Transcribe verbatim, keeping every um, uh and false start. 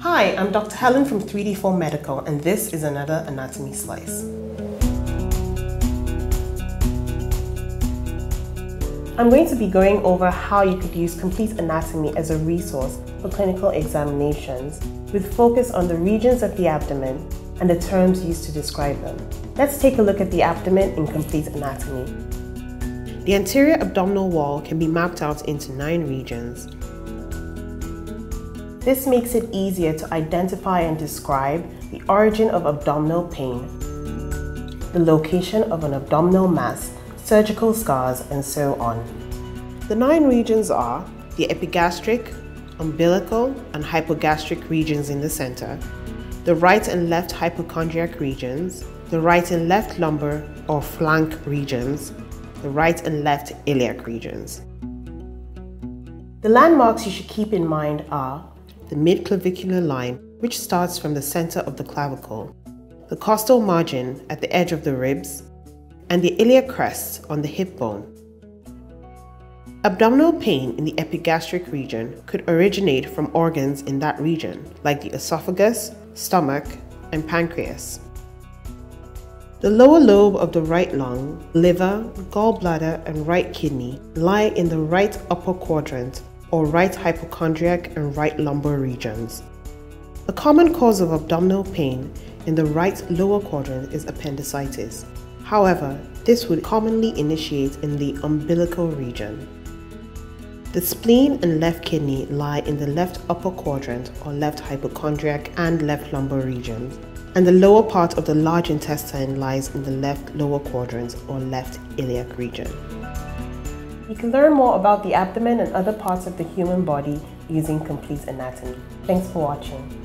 Hi, I'm Doctor Helen from three D four Medical, and this is another Anatomy Slice. I'm going to be going over how you could use Complete Anatomy as a resource for clinical examinations, with focus on the regions of the abdomen and the terms used to describe them. Let's take a look at the abdomen in Complete Anatomy. The anterior abdominal wall can be mapped out into nine regions. This makes it easier to identify and describe the origin of abdominal pain, the location of an abdominal mass, surgical scars, and so on. The nine regions are the epigastric, umbilical, and hypogastric regions in the center, the right and left hypochondriac regions, the right and left lumbar or flank regions, the right and left iliac regions. The landmarks you should keep in mind are the mid-clavicular line, which starts from the center of the clavicle, the costal margin at the edge of the ribs, and the iliac crest on the hip bone. Abdominal pain in the epigastric region could originate from organs in that region, like the esophagus, stomach, and pancreas. The lower lobe of the right lung, liver, gallbladder, and right kidney lie in the right upper quadrant, or right hypochondriac and right lumbar regions. A common cause of abdominal pain in the right lower quadrant is appendicitis. However, this would commonly initiate in the umbilical region. The spleen and left kidney lie in the left upper quadrant or left hypochondriac and left lumbar regions, and the lower part of the large intestine lies in the left lower quadrant or left iliac region. You can learn more about the abdomen and other parts of the human body using Complete Anatomy. Thanks for watching.